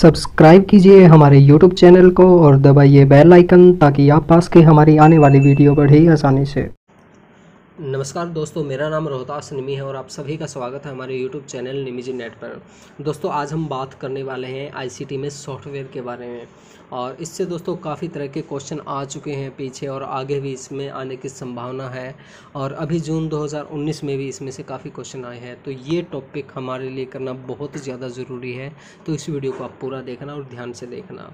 Subscribe कीजिए हमारे YouTube channel को और दबाइए बेल आइकन ताकि आप पास के हमारी आने वाली वीडियो पर ही आसानी से। नमस्कार दोस्तों, मेरा नाम रोहतास निमी है और आप सभी का स्वागत है हमारे YouTube चैनल निमिजी नेट पर। दोस्तों आज हम बात करने वाले हैं ICT में सॉफ्टवेयर के बारे में, और इससे दोस्तों काफ़ी तरह के क्वेश्चन आ चुके हैं पीछे और आगे भी इसमें आने की संभावना है, और अभी जून 2019 में भी इसमें से काफ़ी क्वेश्चन आए हैं। तो ये टॉपिक हमारे लिए करना बहुत ज़्यादा ज़रूरी है, तो इस वीडियो को आप पूरा देखना और ध्यान से देखना।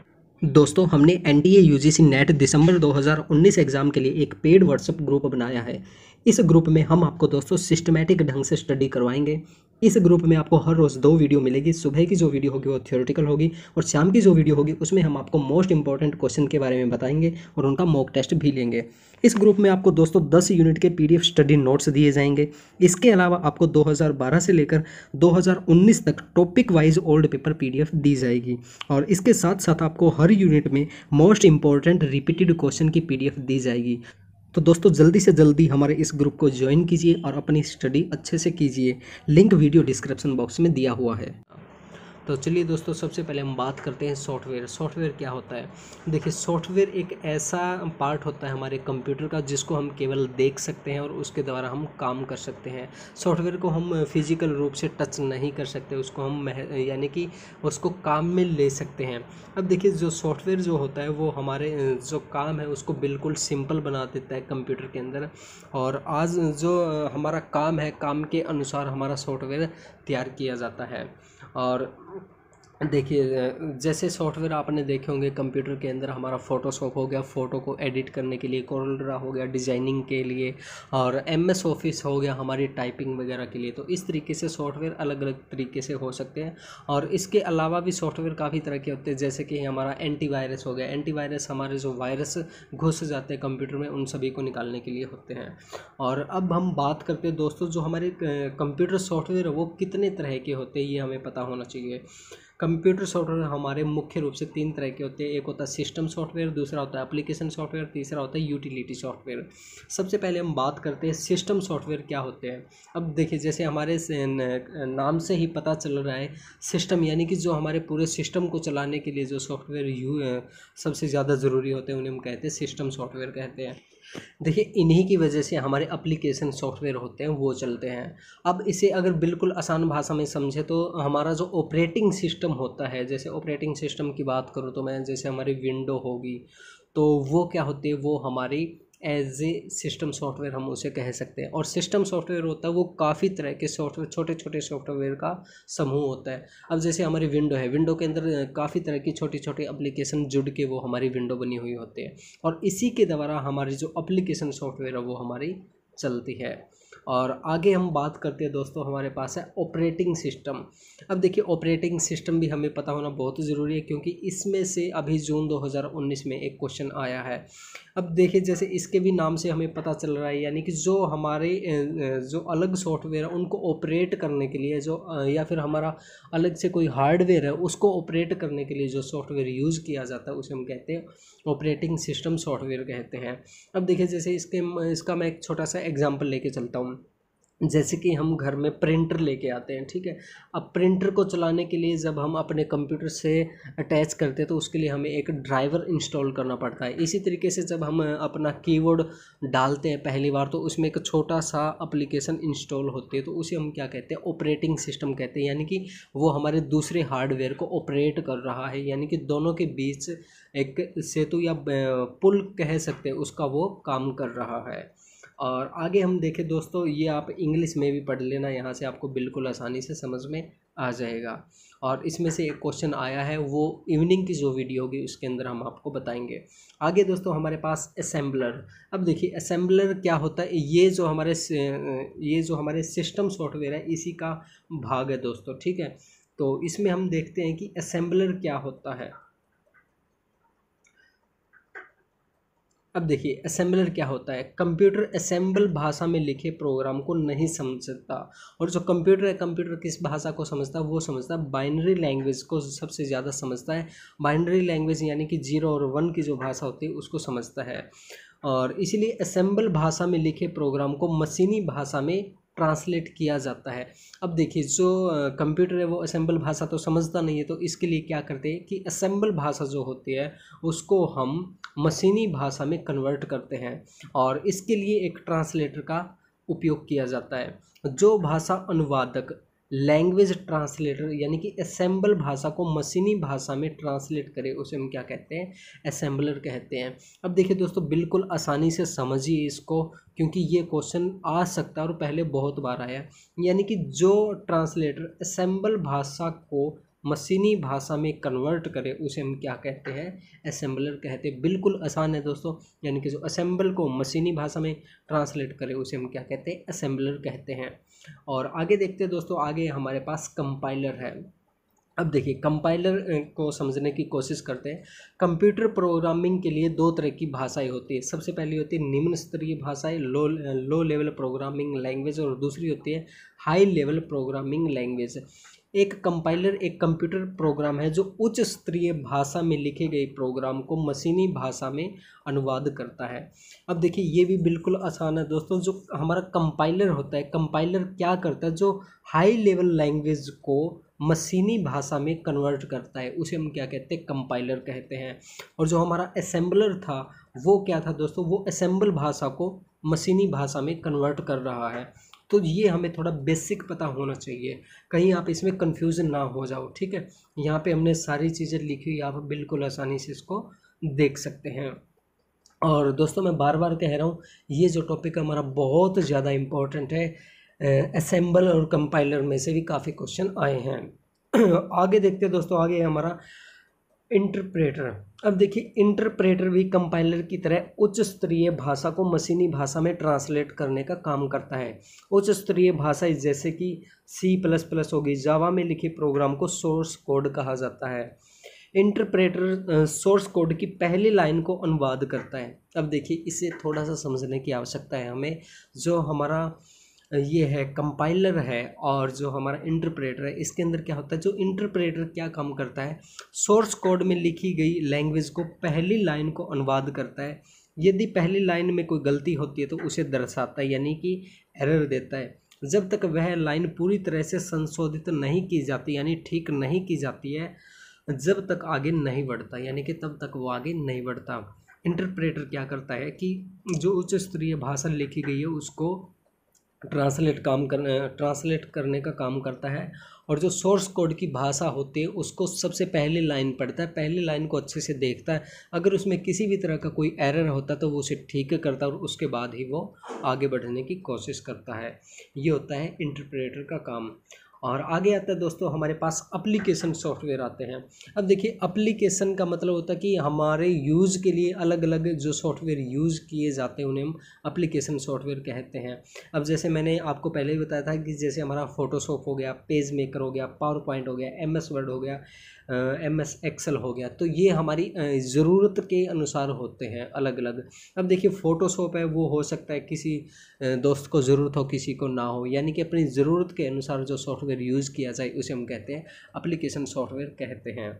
दोस्तों हमने NDA UGC NET दिसंबर 2019 एग्ज़ाम के लिए एक पेड व्हाट्सएप ग्रुप बनाया है। इस ग्रुप में हम आपको दोस्तों सिस्टमेटिक ढंग से स्टडी करवाएंगे। इस ग्रुप में आपको हर रोज़ 2 वीडियो मिलेगी। सुबह की जो वीडियो होगी वो थियोरेटिकल होगी, और शाम की जो वीडियो होगी उसमें हम आपको मोस्ट इंपॉर्टेंट क्वेश्चन के बारे में बताएंगे और उनका मॉक टेस्ट भी लेंगे। इस ग्रुप में आपको दोस्तों 10 यूनिट के PDF स्टडी नोट्स दिए जाएंगे। इसके अलावा आपको 2012 से लेकर 2019 तक topic wise old paper PDF दी जाएगी, और इसके साथ साथ आपको हर यूनिट में मोस्ट इंपॉर्टेंट रिपीटेड क्वेश्चन की PDF दी जाएगी। तो दोस्तों जल्दी से जल्दी हमारे इस ग्रुप को ज्वाइन कीजिए और अपनी स्टडी अच्छे से कीजिए। लिंक वीडियो डिस्क्रिप्शन बॉक्स में दिया हुआ है। तो चलिए दोस्तों सबसे पहले हम बात करते हैं सॉफ्टवेयर। सॉफ्टवेयर क्या होता है? देखिए सॉफ्टवेयर एक ऐसा पार्ट होता है हमारे कंप्यूटर का जिसको हम केवल देख सकते हैं और उसके द्वारा हम काम कर सकते हैं। सॉफ्टवेयर को हम फिजिकल रूप से टच नहीं कर सकते, उसको हम यानी कि उसको काम में ले सकते हैं। अब देखिए जो सॉफ्टवेयर जो होता है वो हमारे जो काम है उसको बिल्कुल सिंपल बना देता है कंप्यूटर के अंदर, और आज जो हमारा काम है काम के अनुसार हमारा सॉफ्टवेयर तैयार किया जाता है। और देखिए जैसे सॉफ्टवेयर आपने देखे होंगे कंप्यूटर के अंदर, हमारा फ़ोटोशॉप हो गया फ़ोटो को एडिट करने के लिए, कोरलड्रा हो गया डिज़ाइनिंग के लिए, और MS ऑफिस हो गया हमारी टाइपिंग वगैरह के लिए। तो इस तरीके से सॉफ्टवेयर अलग अलग तरीके से हो सकते हैं, और इसके अलावा भी सॉफ्टवेयर काफ़ी तरह के होते हैं, जैसे कि हमारा एंटीवायरस हो गया। एंटीवायरस हमारे जो वायरस घुस जाते हैं कंप्यूटर में उन सभी को निकालने के लिए होते हैं। और अब हम बात करते हैं दोस्तों जो हमारे कंप्यूटर सॉफ्टवेयर वो कितने तरह के होते हैं ये हमें पता होना चाहिए। कंप्यूटर सॉफ्टवेयर हमारे मुख्य रूप से 3 तरह के होते हैं। एक होता है सिस्टम सॉफ्टवेयर, दूसरा होता है एप्लीकेशन सॉफ्टवेयर, तीसरा होता है यूटिलिटी सॉफ्टवेयर। सबसे पहले हम बात करते हैं सिस्टम सॉफ्टवेयर क्या होते हैं। अब देखिए जैसे हमारे नाम से ही पता चल रहा है सिस्टम, यानी कि जो हमारे पूरे सिस्टम को चलाने के लिए जो सॉफ्टवेयर सबसे ज़्यादा ज़रूरी होते हैं उन्हें हम कहते हैं सिस्टम सॉफ्टवेयर कहते हैं। देखिए इन्हीं की वजह से हमारे एप्लीकेशन सॉफ्टवेयर होते हैं वो चलते हैं। अब इसे अगर बिल्कुल आसान भाषा में समझे तो हमारा जो ऑपरेटिंग सिस्टम होता है, जैसे ऑपरेटिंग सिस्टम की बात करूँ तो मैं जैसे हमारी विंडो होगी तो वो क्या होती है, वो हमारी एज ए सिस्टम सॉफ्टवेयर हम उसे कह सकते हैं। और सिस्टम सॉफ्टवेयर होता है वो काफ़ी तरह के सॉफ्टवेयर, छोटे छोटे सॉफ्टवेयर का समूह होता है। अब जैसे हमारी विंडो है, विंडो के अंदर काफ़ी तरह की छोटी छोटी एप्लीकेशन जुड़ के वो हमारी विंडो बनी हुई होती है, और इसी के द्वारा हमारी जो एप्लीकेशन सॉफ्टवेयर है वो हमारी चलती है। और आगे हम बात करते हैं दोस्तों हमारे पास है ऑपरेटिंग सिस्टम। अब देखिए ऑपरेटिंग सिस्टम भी हमें पता होना बहुत ज़रूरी है, क्योंकि इसमें से अभी जून 2019 में एक क्वेश्चन आया है। अब देखिए जैसे इसके भी नाम से हमें पता चल रहा है, यानी कि जो हमारे जो अलग सॉफ्टवेयर है उनको ऑपरेट करने के लिए जो या फिर हमारा अलग से कोई हार्डवेयर है उसको ऑपरेट करने के लिए जो सॉफ्टवेयर यूज़ किया जाता है उसे हम कहते हैं ऑपरेटिंग सिस्टम सॉफ्टवेयर कहते हैं। अब देखिए जैसे इसका मैं एक छोटा सा एग्जाम्पल लेके चलता हूँ। जैसे कि हम घर में प्रिंटर लेके आते हैं, ठीक है। अब प्रिंटर को चलाने के लिए जब हम अपने कंप्यूटर से अटैच करते हैं तो उसके लिए हमें एक ड्राइवर इंस्टॉल करना पड़ता है। इसी तरीके से जब हम अपना कीबोर्ड डालते हैं पहली बार तो उसमें एक छोटा सा एप्लीकेशन इंस्टॉल होती है, तो उसे हम क्या कहते हैं, ऑपरेटिंग सिस्टम कहते हैं। यानी कि वो हमारे दूसरे हार्डवेयर को ऑपरेट कर रहा है, यानी कि दोनों के बीच एक सेतु या पुल कह सकते हैं, उसका वो काम कर रहा है। और आगे हम देखें दोस्तों, ये आप इंग्लिश में भी पढ़ लेना, यहाँ से आपको बिल्कुल आसानी से समझ में आ जाएगा। और इसमें से एक क्वेश्चन आया है वो इवनिंग की जो वीडियो होगी उसके अंदर हम आपको बताएंगे। आगे दोस्तों हमारे पास असेंबलर। अब देखिए असेंबलर क्या होता है, ये जो हमारे सिस्टम सॉफ्टवेयर है इसी का भाग है दोस्तों, ठीक है। तो इसमें हम देखते हैं कि असेंबलर क्या होता है। अब देखिए असेंबलर क्या होता है, कंप्यूटर असेंबल भाषा में लिखे प्रोग्राम को नहीं समझ सकता, और जो कंप्यूटर है कंप्यूटर किस भाषा को समझता है, वो समझता है बाइनरी लैंग्वेज को सबसे ज़्यादा समझता है। बाइनरी लैंग्वेज यानी कि 0 और 1 की जो भाषा होती है उसको समझता है, और इसीलिए असेंबल भाषा में लिखे प्रोग्राम को मशीनी भाषा में ट्रांसलेट किया जाता है। अब देखिए जो कंप्यूटर है वो असेंबल भाषा तो समझता नहीं है, तो इसके लिए क्या करते हैं कि असेंबल भाषा जो होती है उसको हम मशीनी भाषा में कन्वर्ट करते हैं और इसके लिए एक ट्रांसलेटर का उपयोग किया जाता है। जो भाषा अनुवादक लैंग्वेज ट्रांसलेटर यानी कि असेंबल भाषा को मशीनी भाषा में ट्रांसलेट करे उसे हम क्या कहते हैं, असेंबलर कहते हैं। अब देखिए दोस्तों बिल्कुल आसानी से समझिए इसको, क्योंकि ये क्वेश्चन आ सकता है और पहले बहुत बार आया। यानी कि जो ट्रांसलेटर असेंबल भाषा को मशीनी भाषा में कन्वर्ट करें उसे हम क्या कहते हैं, असेंबलर कहते हैं। बिल्कुल आसान है दोस्तों, यानी कि जो असेंबल को मशीनी भाषा में ट्रांसलेट करें उसे हम क्या कहते हैं, असेंबलर कहते हैं। और आगे देखते हैं दोस्तों, आगे हमारे पास कंपाइलर है। अब देखिए कंपाइलर को समझने की कोशिश करते हैं। कंप्यूटर प्रोग्रामिंग के लिए दो तरह की भाषाएं होती है। सबसे पहली होती है निम्न स्तरीय भाषाएं लो लेवल प्रोग्रामिंग लैंग्वेज, और दूसरी होती है हाई लेवल प्रोग्रामिंग लैंग्वेज। एक कंपाइलर एक कंप्यूटर प्रोग्राम है जो उच्च स्तरीय भाषा में लिखे गए प्रोग्राम को मशीनी भाषा में अनुवाद करता है। अब देखिए ये भी बिल्कुल आसान है दोस्तों। जो हमारा कंपाइलर होता है, कंपाइलर क्या करता है, जो हाई लेवल लैंग्वेज को मशीनी भाषा में कन्वर्ट करता है उसे हम क्या कहते हैं, कंपाइलर कहते हैं। और जो हमारा असेंबलर था वो क्या था दोस्तों, वो असेंबल भाषा को मशीनी भाषा में कन्वर्ट कर रहा है। तो ये हमें थोड़ा बेसिक पता होना चाहिए, कहीं आप इसमें कंफ्यूजन ना हो जाओ, ठीक है। यहाँ पे हमने सारी चीज़ें लिखी हुई, आप बिल्कुल आसानी से इसको देख सकते हैं। और दोस्तों मैं बार बार कह रहा हूँ ये जो टॉपिक हमारा बहुत ज़्यादा इम्पोर्टेंट है, असेंबल और कंपाइलर में से भी काफ़ी क्वेश्चन आए हैं। आगे देखते हैं दोस्तों, आगे हमारा इंटरप्रेटर। अब देखिए इंटरप्रेटर भी कंपाइलर की तरह उच्च स्तरीय भाषा को मशीनी भाषा में ट्रांसलेट करने का काम करता है। उच्च स्तरीय भाषाएं जैसे कि C++ होगी, जावा में लिखे प्रोग्राम को सोर्स कोड कहा जाता है। इंटरप्रेटर सोर्स कोड की पहली लाइन को अनुवाद करता है। अब देखिए इसे थोड़ा सा समझने की आवश्यकता है हमें। जो हमारा ये है कंपाइलर है और जो हमारा इंटरप्रेटर है, इसके अंदर क्या होता है, जो इंटरप्रेटर क्या काम करता है, सोर्स कोड में लिखी गई लैंग्वेज को पहली लाइन को अनुवाद करता है। यदि पहली लाइन में कोई गलती होती है तो उसे दर्शाता है, यानी कि एरर देता है। जब तक वह लाइन पूरी तरह से संशोधित नहीं की जाती, यानी ठीक नहीं की जाती है, जब तक आगे नहीं बढ़ता, यानी कि तब तक वो आगे नहीं बढ़ता। इंटरप्रेटर क्या करता है कि जो उच्च स्तरीय भाषा लिखी गई है उसको ट्रांसलेट करने का काम करता है। और जो सोर्स कोड की भाषा होती है उसको सबसे पहले लाइन पढ़ता है, पहली लाइन को अच्छे से देखता है, अगर उसमें किसी भी तरह का कोई एरर होता तो वो उसे ठीक करता और उसके बाद ही वो आगे बढ़ने की कोशिश करता है। ये होता है इंटरप्रेटर का काम। और आगे आता है दोस्तों हमारे पास एप्लीकेशन सॉफ्टवेयर आते हैं। अब देखिए एप्लीकेशन का मतलब होता है कि हमारे यूज़ के लिए अलग अलग जो सॉफ्टवेयर यूज़ किए जाते हैं उन्हें हम एप्लीकेशन सॉफ्टवेयर कहते हैं। अब जैसे मैंने आपको पहले ही बताया था कि जैसे हमारा फोटोशॉप हो गया, पेज मेकर हो गया, पावर पॉइंट हो गया, MS वर्ड हो गया, MS एक्सेल हो गया, तो ये हमारी ज़रूरत के अनुसार होते हैं अलग अलग। अब देखिए फ़ोटोशॉप है वो हो सकता है किसी दोस्त को ज़रूरत हो किसी को ना हो, यानी कि अपनी ज़रूरत के अनुसार जो सॉफ्टवेयर यूज़ किया जाए उसे हम कहते हैं एप्लीकेशन सॉफ्टवेयर कहते हैं।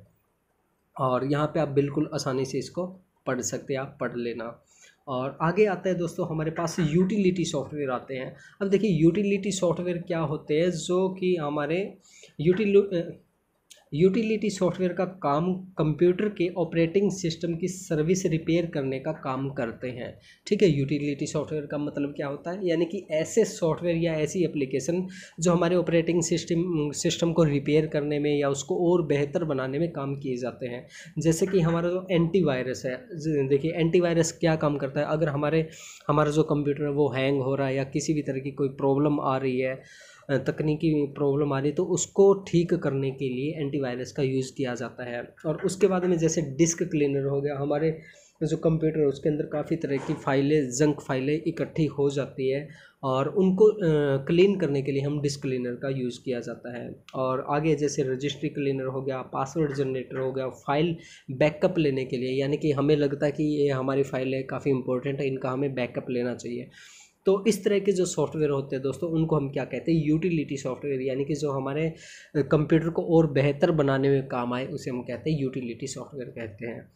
और यहाँ पे आप बिल्कुल आसानी से इसको पढ़ सकते हैं, आप पढ़ लेना। और आगे आता है दोस्तों हमारे पास यूटिलिटी सॉफ्टवेयर आते हैं। अब देखिए यूटिलिटी सॉफ्टवेयर क्या होते हैं, जो कि हमारे यूटिलिटी सॉफ्टवेयर का काम कंप्यूटर के ऑपरेटिंग सिस्टम की सर्विस रिपेयर करने का काम करते हैं, ठीक है। यूटिलिटी सॉफ्टवेयर का मतलब क्या होता है, यानी कि ऐसे सॉफ्टवेयर या ऐसी एप्लीकेशन जो हमारे ऑपरेटिंग सिस्टम को रिपेयर करने में या उसको और बेहतर बनाने में काम किए जाते हैं। जैसे कि हमारा जो एंटीवायरस है, देखिए एंटीवायरस क्या काम करता है, अगर हमारा जो कंप्यूटर है वो हैंग हो रहा है या किसी भी तरह की कोई प्रॉब्लम आ रही है, तकनीकी प्रॉब्लम आ रही है, तो उसको ठीक करने के लिए एंटीवायरस का यूज़ किया जाता है। और उसके बाद में जैसे डिस्क क्लीनर हो गया, हमारे जो कंप्यूटर है उसके अंदर काफ़ी तरह की फाइलें, जंक फाइलें इकट्ठी हो जाती है और उनको क्लीन करने के लिए हम डिस्क क्लीनर का यूज़ किया जाता है। और आगे जैसे रजिस्ट्री क्लीनर हो गया, पासवर्ड जनरेटर हो गया, फाइल बैकअप लेने के लिए, यानी कि हमें लगता है कि ये हमारी फाइल है काफ़ी इंपॉर्टेंट है, इनका हमें बैकअप लेना चाहिए। तो इस तरह के जो सॉफ्टवेयर होते हैं दोस्तों उनको हम क्या कहते हैं, यूटिलिटी सॉफ्टवेयर, यानी कि जो हमारे कंप्यूटर को और बेहतर बनाने में काम आए उसे हम कहते हैं यूटिलिटी सॉफ्टवेयर कहते हैं।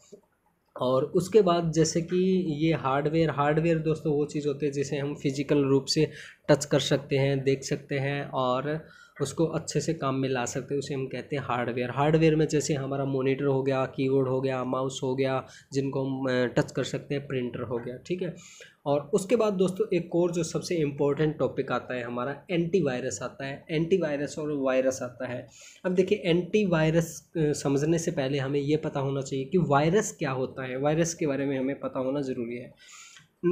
और उसके बाद जैसे कि ये हार्डवेयर दोस्तों वो चीज़ होती है जिसे हम फिजिकल रूप से टच कर सकते हैं, देख सकते हैं और उसको अच्छे से काम में ला सकते हैं, उसे हम कहते हैं हार्डवेयर। हार्डवेयर में जैसे हमारा मॉनिटर हो गया, कीबोर्ड हो गया, माउस हो गया जिनको हम टच कर सकते हैं, प्रिंटर हो गया, ठीक है। और उसके बाद दोस्तों एक और जो सबसे इम्पोर्टेंट टॉपिक आता है हमारा एंटीवायरस आता है, एंटीवायरस और वायरस आता है। अब देखिए एंटीवायरस समझने से पहले हमें ये पता होना चाहिए कि वायरस क्या होता है, वायरस के बारे में हमें पता होना ज़रूरी है।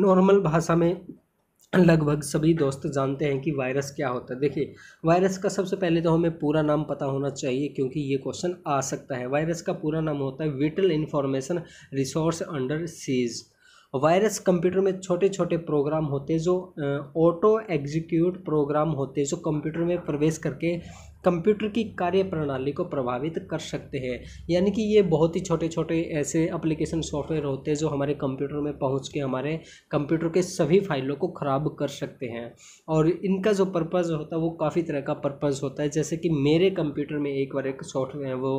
नॉर्मल भाषा में लगभग सभी दोस्त जानते हैं कि वायरस क्या होता है। देखिए वायरस का सबसे पहले तो हमें पूरा नाम पता होना चाहिए क्योंकि ये क्वेश्चन आ सकता है। वायरस का पूरा नाम होता है vital information resource under siege. Virus computer में छोटे छोटे प्रोग्राम होते हैं जो ऑटो एग्जीक्यूट प्रोग्राम होते हैं जो कंप्यूटर में प्रवेश करके कंप्यूटर की कार्य प्रणाली को प्रभावित कर सकते हैं। यानी कि ये बहुत ही छोटे छोटे ऐसे एप्लीकेशन सॉफ्टवेयर होते हैं जो हमारे कंप्यूटर में पहुंच के हमारे कंप्यूटर के सभी फाइलों को ख़राब कर सकते हैं। और इनका जो पर्पज़ होता है वो काफ़ी तरह का पर्पज़ होता है। जैसे कि मेरे कंप्यूटर में एक बार एक सॉफ्टवेयर वो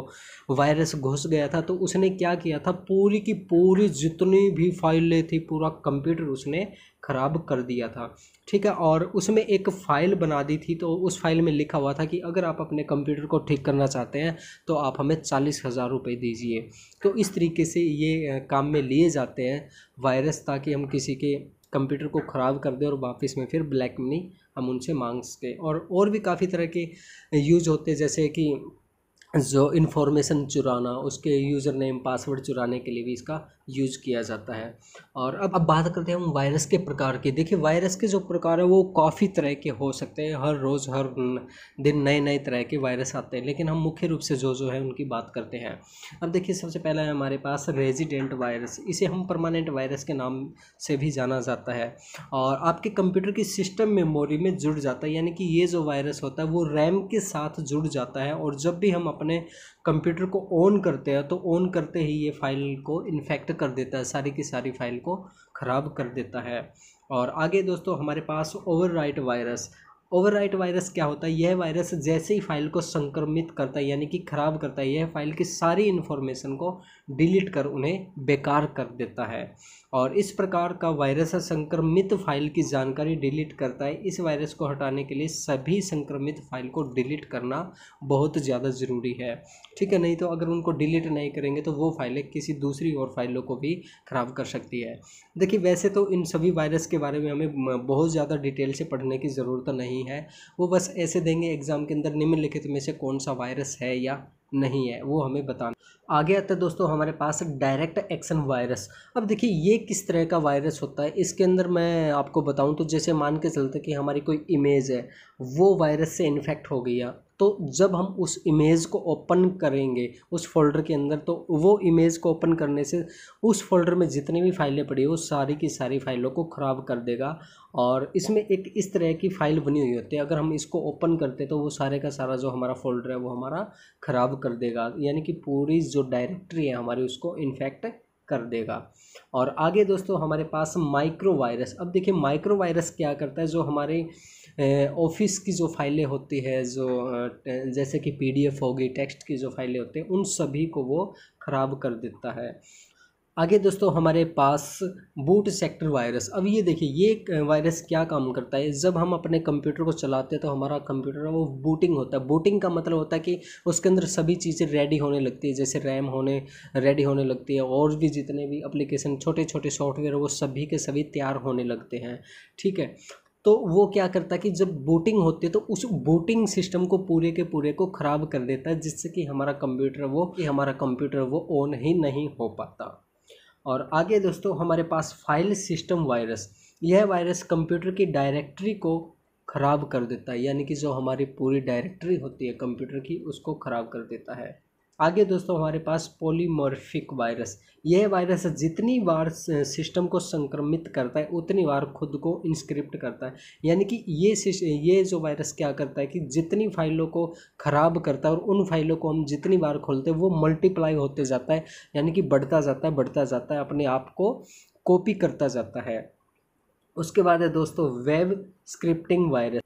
वायरस घुस गया था, तो उसने क्या किया था, पूरी की पूरी जितनी भी फाइलें थी पूरा कंप्यूटर उसने ख़राब कर दिया था, ठीक है। और उसमें एक फ़ाइल बना दी थी, तो उस फाइल में लिखा हुआ था कि अगर आप अपने कंप्यूटर को ठीक करना चाहते हैं तो आप हमें 40,000 रुपये दीजिए। तो इस तरीके से ये काम में लिए जाते हैं वायरस, ताकि हम किसी के कंप्यूटर को ख़राब कर दें और वापस में फिर ब्लैक मनी हम उनसे मांग सकें। और भी काफ़ी तरह के यूज होते हैं, जैसे कि जो इन्फॉर्मेशन चुराना, उसके यूज़र नेम पासवर्ड चुराने के लिए भी इसका यूज़ किया जाता है। और अब बात करते हैं हम वायरस के प्रकार की। देखिए वायरस के जो प्रकार है वो काफ़ी तरह के हो सकते हैं, हर दिन नए नए तरह के वायरस आते हैं, लेकिन हम मुख्य रूप से जो है उनकी बात करते हैं। अब देखिए सबसे पहला है हमारे पास रेजिडेंट वायरस, इसे हम परमानेंट वायरस के नाम से भी जाना जाता है और आपके कंप्यूटर की सिस्टम मेमोरी में जुड़ जाता है। यानी कि ये जो वायरस होता है वो रैम के साथ जुड़ जाता है और जब भी हम अपने कंप्यूटर को ऑन करते हैं तो ऑन करते ही ये फाइल को इन्फेक्ट कर देता है, सारी की सारी फाइल को ख़राब कर देता है। और आगे दोस्तों हमारे पास ओवरराइट वायरस। ओवरराइट वायरस क्या होता है, यह वायरस जैसे ही फाइल को संक्रमित करता है यानी कि ख़राब करता है, यह फाइल की सारी इन्फॉर्मेशन को डिलीट कर उन्हें बेकार कर देता है। और इस प्रकार का वायरस संक्रमित फाइल की जानकारी डिलीट करता है। इस वायरस को हटाने के लिए सभी संक्रमित फाइल को डिलीट करना बहुत ज़्यादा ज़रूरी है, ठीक है, नहीं तो अगर उनको डिलीट नहीं करेंगे तो वो फाइलें किसी दूसरी और फाइलों को भी ख़राब कर सकती है। देखिए वैसे तो इन सभी वायरस के बारे में हमें बहुत ज़्यादा डिटेल से पढ़ने की ज़रूरत नहीं है, वो बस ऐसे देंगे एग्ज़ाम के अंदर निम्नलिखित में से कौन सा वायरस है या नहीं है वो हमें बताना। आगे आता है दोस्तों हमारे पास डायरेक्ट एक्शन वायरस। अब देखिए ये किस तरह का वायरस होता है, इसके अंदर मैं आपको बताऊं तो जैसे मान के चलते कि हमारी कोई इमेज है वो वायरस से इन्फेक्ट हो गई है, तो जब हम उस इमेज को ओपन करेंगे उस फोल्डर के अंदर, तो वो इमेज को ओपन करने से उस फोल्डर में जितनी भी फाइलें पड़ी हो सारी की सारी फाइलों को ख़राब कर देगा। और इसमें एक इस तरह की फ़ाइल बनी हुई होती है, अगर हम इसको ओपन करते तो वो सारे का सारा जो हमारा फोल्डर है वो हमारा ख़राब कर देगा, यानी कि पूरी जो डायरेक्टरी है हमारी उसको इन्फेक्ट कर देगा। और आगे दोस्तों हमारे पास माइक्रोवायरस। अब देखिए माइक्रोवायरस क्या करता है, जो हमारे ऑफिस की जो फाइलें होती है, जो जैसे कि PDF होगी, टेक्स्ट की जो फाइलें होती हैं, उन सभी को वो ख़राब कर देता है। आगे दोस्तों हमारे पास बूट सेक्टर वायरस। अब ये देखिए ये वायरस क्या काम करता है, जब हम अपने कंप्यूटर को चलाते हैं तो हमारा कंप्यूटर वो बूटिंग होता है। बूटिंग का मतलब होता है कि उसके अंदर सभी चीज़ें रेडी होने लगती है, जैसे रैम होने रेडी होने लगती है और भी जितने भी एप्लीकेशन छोटे छोटे सॉफ्टवेयर वो सभी के सभी तैयार होने लगते हैं, ठीक है। तो वो क्या करता है कि जब बूटिंग होती है तो उस बूटिंग सिस्टम को पूरे के पूरे को ख़राब कर देता है, जिससे कि हमारा कंप्यूटर वो ऑन ही नहीं हो पाता। और आगे दोस्तों हमारे पास फाइल सिस्टम वायरस। यह वायरस कंप्यूटर की डायरेक्टरी को ख़राब कर देता है, यानी कि जो हमारी पूरी डायरेक्टरी होती है कंप्यूटर की उसको ख़राब कर देता है। आगे दोस्तों हमारे पास पॉलीमॉर्फिक वायरस। यह वायरस जितनी बार सिस्टम को संक्रमित करता है उतनी बार खुद को इन्क्रिप्ट करता है, यानी कि ये जो वायरस क्या करता है कि जितनी फाइलों को ख़राब करता है और उन फाइलों को हम जितनी बार खोलते हैं वो मल्टीप्लाई होते जाता है, यानी कि बढ़ता जाता है, अपने आप को कॉपी करता जाता है। उसके बाद है दोस्तों वेब स्क्रिप्टिंग वायरस।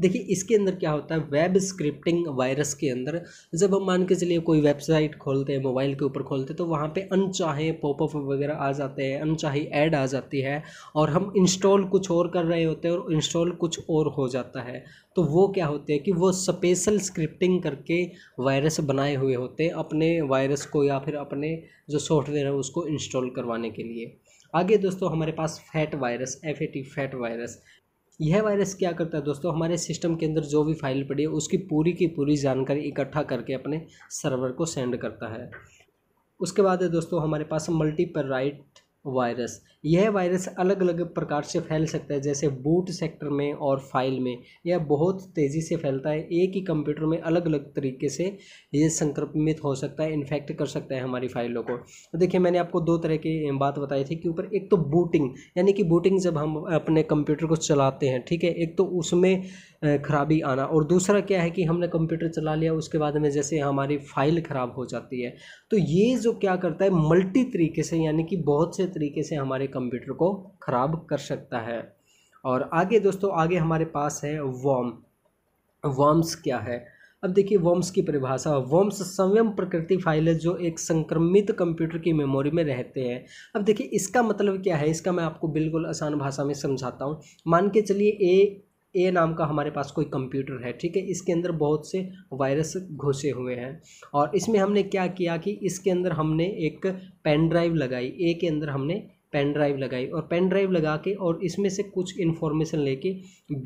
देखिए इसके अंदर क्या होता है, वेब स्क्रिप्टिंग वायरस के अंदर जब हम मान के चलिए कोई वेबसाइट खोलते हैं, मोबाइल के ऊपर खोलते हैं, तो वहाँ पे अनचाहे पॉपअप वगैरह आ जाते हैं, अनचाही ऐड आ जाती है और हम इंस्टॉल कुछ और कर रहे होते हैं और इंस्टॉल कुछ और हो जाता है। तो वो क्या होते हैं कि वो स्पेशल स्क्रिप्टिंग करके वायरस बनाए हुए होते हैं अपने वायरस को या फिर अपने जो सॉफ्टवेयर है उसको इंस्टॉल करवाने के लिए। आगे दोस्तों हमारे पास FAT virus, FAT FAT virus. यह वायरस क्या करता है दोस्तों, हमारे सिस्टम के अंदर जो भी फाइल पड़ी है उसकी पूरी की पूरी जानकारी इकट्ठा करके अपने सर्वर को सेंड करता है। उसके बाद है दोस्तों हमारे पास मल्टीपराइट वायरस। यह वायरस अलग अलग प्रकार से फैल सकता है, जैसे बूट सेक्टर में और फाइल में। यह बहुत तेज़ी से फैलता है, एक ही कंप्यूटर में अलग अलग तरीके से यह संक्रमित हो सकता है, इन्फेक्ट कर सकता है हमारी फाइलों को। तो देखिए मैंने आपको दो तरह की बात बताई थी कि ऊपर, एक तो बूटिंग यानी कि बूटिंग जब हम अपने कंप्यूटर को चलाते हैं, ठीक है, एक तो उसमें खराबी आना, और दूसरा क्या है कि हमने कंप्यूटर चला लिया उसके बाद में जैसे हमारी फ़ाइल ख़राब हो जाती है। तो ये जो क्या करता है मल्टी तरीके से यानी कि बहुत से तरीके से हमारे कंप्यूटर को ख़राब कर सकता है। और आगे दोस्तों आगे हमारे पास है वॉर्म्स क्या है। अब देखिए वॉर्म्स की परिभाषा, वॉर्म्स स्वयं प्रकृति फाइल है जो एक संक्रमित कंप्यूटर की मेमोरी में रहते हैं। अब देखिए इसका मतलब क्या है, इसका मैं आपको बिल्कुल आसान भाषा में समझाता हूँ। मान के चलिए ए नाम का हमारे पास कोई कंप्यूटर है, ठीक है, इसके अंदर बहुत से वायरस घुसे हुए हैं और इसमें हमने क्या किया कि इसके अंदर हमने एक पेन ड्राइव लगाई, ए के अंदर हमने पेन ड्राइव लगाई और पेन ड्राइव लगा के और इसमें से कुछ इन्फॉर्मेशन लेके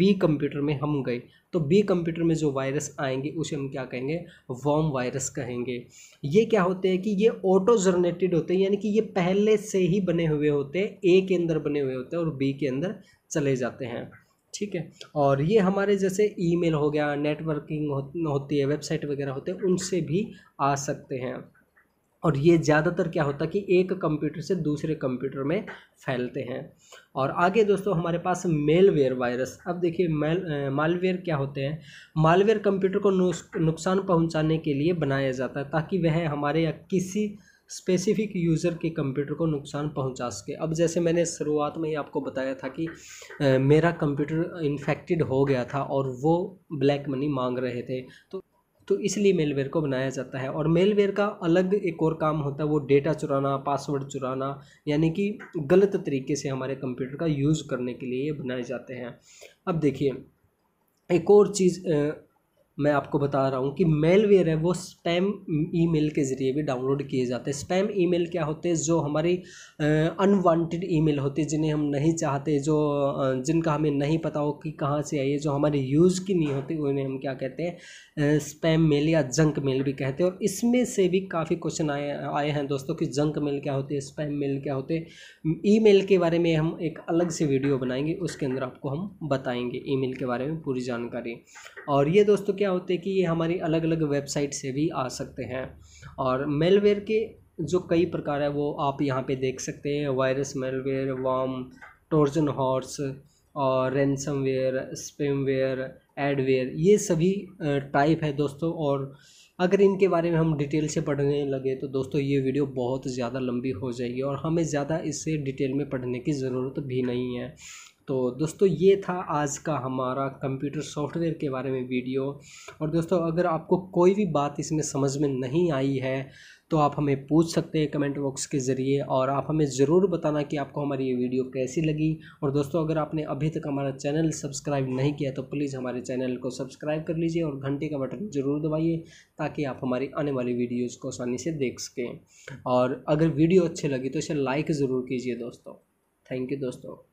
बी कंप्यूटर में हम गए। तो बी कंप्यूटर में जो वायरस आएंगे उसे हम क्या कहेंगे, वॉर्म वायरस कहेंगे। ये क्या होते हैं कि ये ऑटो जनरेटेड होते हैं, यानी कि ये पहले से ही बने हुए होते हैं, ए के अंदर बने हुए होते हैं और बी के अंदर चले जाते हैं, ठीक है। और ये हमारे जैसे ईमेल हो गया, नेटवर्किंग होती है, वेबसाइट वगैरह होते हैं, उनसे भी आ सकते हैं। और ये ज़्यादातर क्या होता है कि एक कंप्यूटर से दूसरे कंप्यूटर में फैलते हैं। और आगे दोस्तों हमारे पास मेलवेयर वायरस। अब देखिए मालवेयर क्या होते हैं, मालवेयर कंप्यूटर को नुकसान पहुंचाने के लिए बनाया जाता है ताकि वह हमारे या किसी स्पेसिफिक यूज़र के कंप्यूटर को नुकसान पहुंचा सके। अब जैसे मैंने शुरुआत में ही आपको बताया था कि मेरा कंप्यूटर इन्फेक्टेड हो गया था और वो ब्लैक मनी मांग रहे थे, तो इसलिए मेलवेयर को बनाया जाता है। और मेलवेयर का अलग एक और काम होता है, वो डेटा चुराना, पासवर्ड चुराना, यानी कि गलत तरीके से हमारे कंप्यूटर का यूज़ करने के लिए बनाए जाते हैं। अब देखिए एक और चीज़ मैं आपको बता रहा हूँ कि मेलवेयर है वो स्पैम ईमेल के ज़रिए भी डाउनलोड किए जाते हैं। स्पैम ईमेल क्या होते हैं, जो हमारी अनवांटेड ईमेल होती है, जिन्हें हम नहीं चाहते, जो जिनका हमें नहीं पता हो कि कहाँ से आई है, जो हमारे यूज़ की नहीं होती, उन्हें हम क्या कहते हैं, स्पैम मेल या जंक मेल भी कहते हैं। और इसमें से भी काफ़ी क्वेश्चन आए हैं दोस्तों कि जंक मेल क्या होते हैं, स्पैम मेल क्या होते हैं। ईमेल के बारे में हम एक अलग से वीडियो बनाएंगे, उसके अंदर आपको हम बताएंगे ईमेल के बारे में पूरी जानकारी। और ये दोस्तों क्या होते हैं कि ये हमारी अलग अलग वेबसाइट से भी आ सकते हैं। और मेलवेयर के जो कई प्रकार है वो आप यहाँ पे देख सकते हैं, virus malware, worm, torsion horse और रैंसमवेयर, स्पैमवेयर, एडवेयर, ये सभी टाइप है दोस्तों। और अगर इनके बारे में हम डिटेल से पढ़ने लगे तो दोस्तों ये वीडियो बहुत ज़्यादा लंबी हो जाएगी और हमें ज़्यादा इससे डिटेल में पढ़ने की ज़रूरत भी नहीं है। तो दोस्तों ये था आज का हमारा कंप्यूटर सॉफ्टवेयर के बारे में वीडियो। और दोस्तों अगर आपको कोई भी बात इसमें समझ में नहीं आई है तो आप हमें पूछ सकते हैं कमेंट बॉक्स के ज़रिए, और आप हमें ज़रूर बताना कि आपको हमारी ये वीडियो कैसी लगी। और दोस्तों अगर आपने अभी तक हमारा चैनल सब्सक्राइब नहीं किया तो प्लीज़ हमारे चैनल को सब्सक्राइब कर लीजिए और घंटे का बटन ज़रूर दबाइए ताकि आप हमारी आने वाली वीडियोज़ को आसानी से देख सकें। और अगर वीडियो अच्छी लगी तो इसे लाइक ज़रूर कीजिए दोस्तों। थैंक यू दोस्तों।